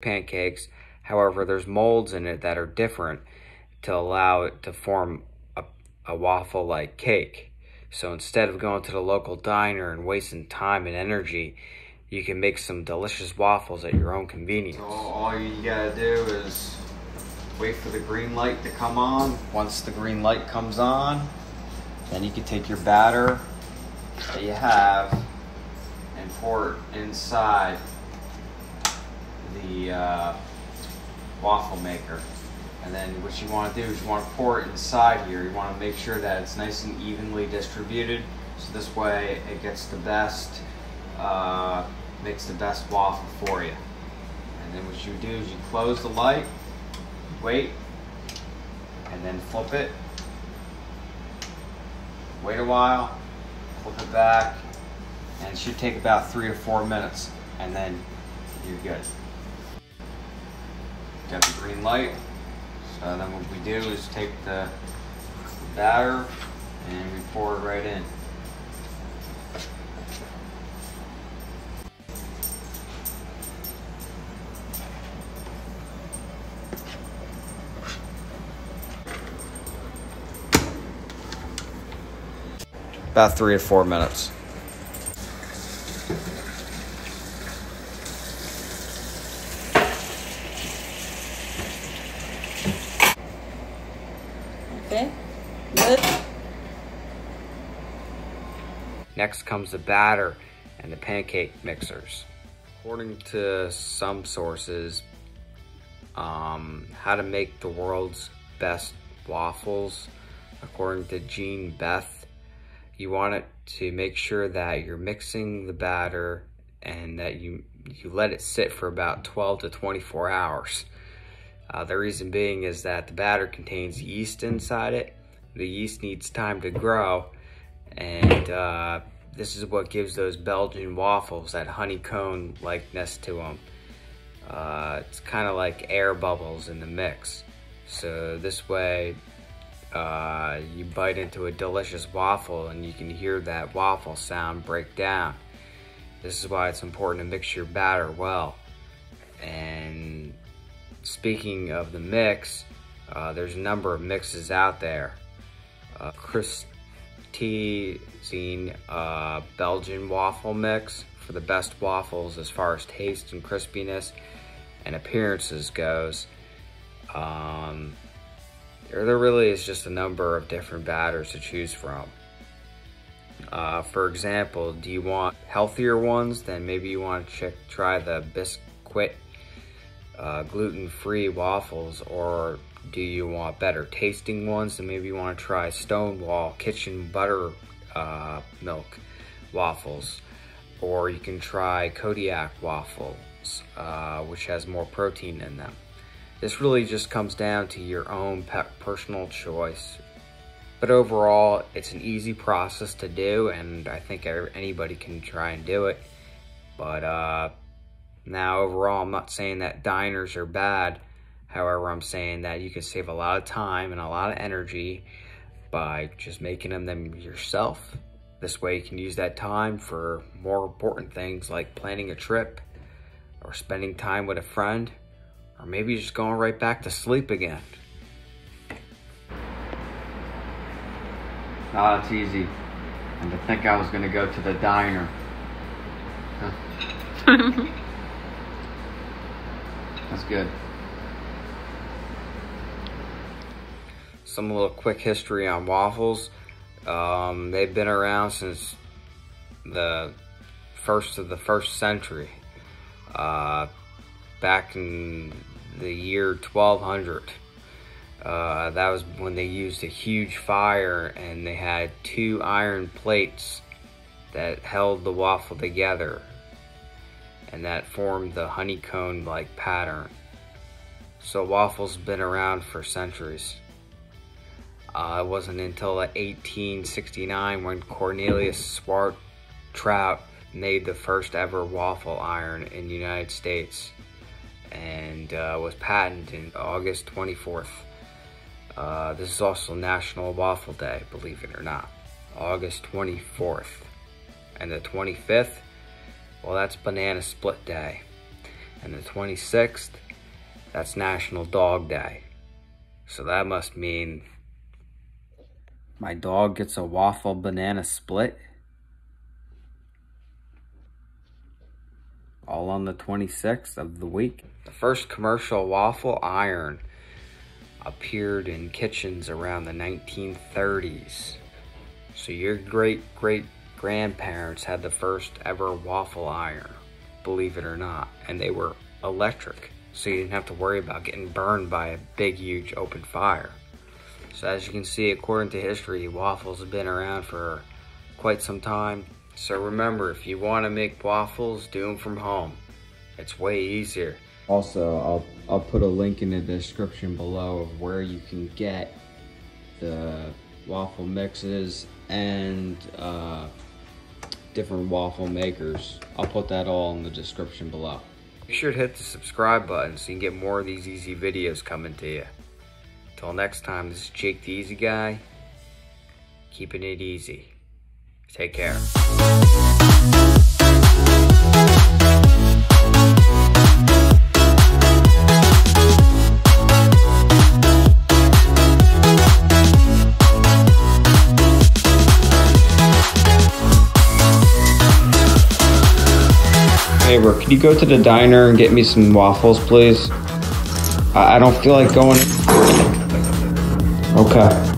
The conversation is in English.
pancakes. However, there's molds in it that are different to allow it to form a waffle-like cake. So instead of going to the local diner and wasting time and energy, you can make some delicious waffles at your own convenience. So all you gotta do is wait for the green light to come on. Once the green light comes on, then you can take your batter that you have and pour it inside the waffle maker. And then what you want to do is you want to pour it inside here. You want to make sure that it's nice and evenly distributed. So this way it gets the best, makes the best waffle for you. And then what you do is you close the light, wait, and then flip it. Wait a while, flip it back, and it should take about 3 or 4 minutes, and then you're good. Got the green light. So then what we do is take the batter and we pour it right in. About 3 or 4 minutes. Okay, good. Next comes the batter and the pancake mixers. According to some sources, how to make the world's best waffles, according to Jean Bethany, you want it to make sure that you're mixing the batter and that you let it sit for about 12 to 24 hours. The reason being is that the batter contains yeast inside it. The yeast needs time to grow, and this is what gives those Belgian waffles that honeycomb-likeness to them. It's kind of like air bubbles in the mix. So this way, you bite into a delicious waffle and you can hear that waffle sound break down. This is why it's important to mix your batter well. And speaking of the mix, there's a number of mixes out there. Chris Teasing Belgian waffle mix for the best waffles as far as taste and crispiness and appearances goes. There really is just a number of different batters to choose from. For example, do you want healthier ones? Then maybe you want to try the Bisquick gluten-free waffles, or do you want better tasting ones? Then maybe you want to try Stonewall Kitchen butter milk waffles, or you can try Kodiak waffles, which has more protein in them. This really just comes down to your own personal choice. But overall, it's an easy process to do, and I think anybody can try and do it. But now overall, I'm not saying that diners are bad. However, I'm saying that you can save a lot of time and a lot of energy by just making them yourself. This way you can use that time for more important things like planning a trip or spending time with a friend. Or maybe you're just going right back to sleep again. Ah, it's easy. And to think I was gonna go to the diner. Huh. That's good. Some little quick history on waffles. They've been around since the first century. Back in the year 1200. That was when they used a huge fire and they had 2 iron plates that held the waffle together, and that formed the honeycomb-like pattern. So waffles have been around for centuries. It wasn't until 1869 when Cornelius Swart Trout made the first ever waffle iron in the United States, and was patented in August 24th. This is also National Waffle Day, believe it or not. August 24th. And the 25th, well, that's Banana Split Day. and the 26th, that's National Dog Day. So that must mean my dog gets a waffle banana split all on the 26th of the week. The first commercial waffle iron appeared in kitchens around the 1930s. So your great-great-grandparents had the first ever waffle iron, believe it or not, and they were electric, so you didn't have to worry about getting burned by a big, huge open fire. So as you can see, according to history, waffles have been around for quite some time. So remember, if you want to make waffles, do them from home. It's way easier. Also, I'll put a link in the description below of where you can get the waffle mixes and different waffle makers. I'll put that all in the description below. Make sure to hit the subscribe button so you can get more of these easy videos coming to you. Till next time, this is Jake the Easy Guy, keeping it easy. Take care. Neighbor, could you go to the diner and get me some waffles, please? I don't feel like going. Okay.